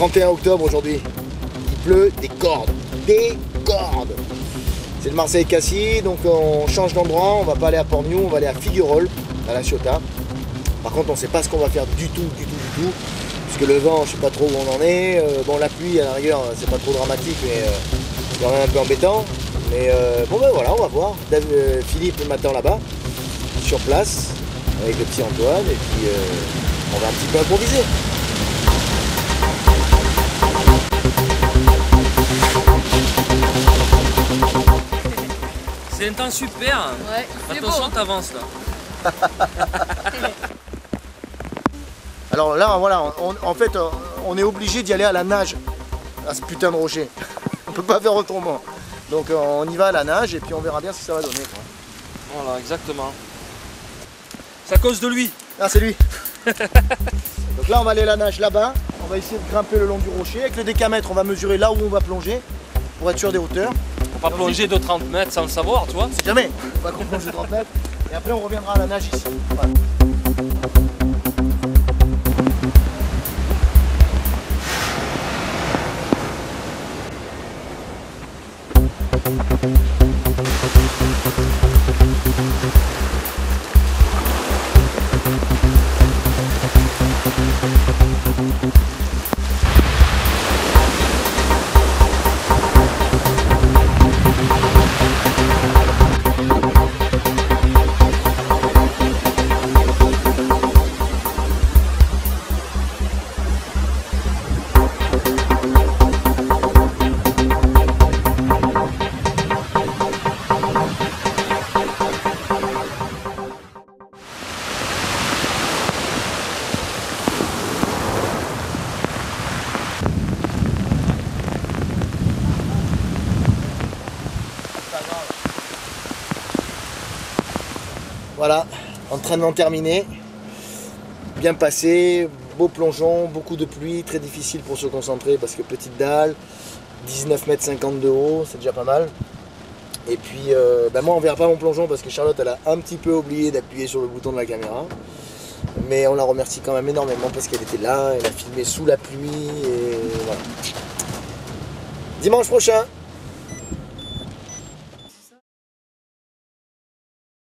31 octobre aujourd'hui. Il pleut des cordes. Des cordes. C'est le Marseille Cassis, donc on change d'endroit. On va pas aller à Porniou, on va aller à Figuerolle, à La Ciotat. Par contre, on ne sait pas ce qu'on va faire du tout. Parce que le vent, je sais pas trop où on en est. Bon, la pluie à l'arrière, c'est pas trop dramatique, mais c'est quand même un peu embêtant. Mais bon, ben voilà, on va voir. Philippe m'attend là-bas, sur place, avec le petit Antoine, et puis on va un petit peu improviser. C'est un temps super, hein. Ouais, attention, t'avances là. Alors là, voilà, en fait, on est obligé d'y aller à la nage, à ce putain de rocher. On peut pas faire autrement. Donc on y va à la nage et puis on verra bien ce que ça va donner, quoi. Voilà, exactement. C'est à cause de lui. Ah, c'est lui. Donc là, on va aller à la nage là-bas. On va essayer de grimper le long du rocher. Avec le décamètre, on va mesurer là où on va plonger pour être sûr des hauteurs. Faut pas plonger de 30 mètres sans le savoir, tu vois. C'est jamais. On va qu'on plonge de 30 mètres. Et après, on reviendra à la nage ici. Voilà. Voilà, en train d'en terminer, bien passé, beau plongeon, beaucoup de pluie, très difficile pour se concentrer parce que petite dalle, 19,50 m de haut, c'est déjà pas mal. Et puis, ben moi on verra pas mon plongeon parce que Charlotte elle a un petit peu oublié d'appuyer sur le bouton de la caméra. Mais on la remercie quand même énormément parce qu'elle était là, elle a filmé sous la pluie et voilà. Dimanche prochain!